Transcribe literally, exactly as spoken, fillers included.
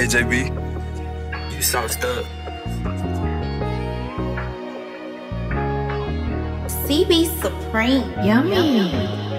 A J B. You sound stuck. CBee SUPREME. Yummy. Yummy.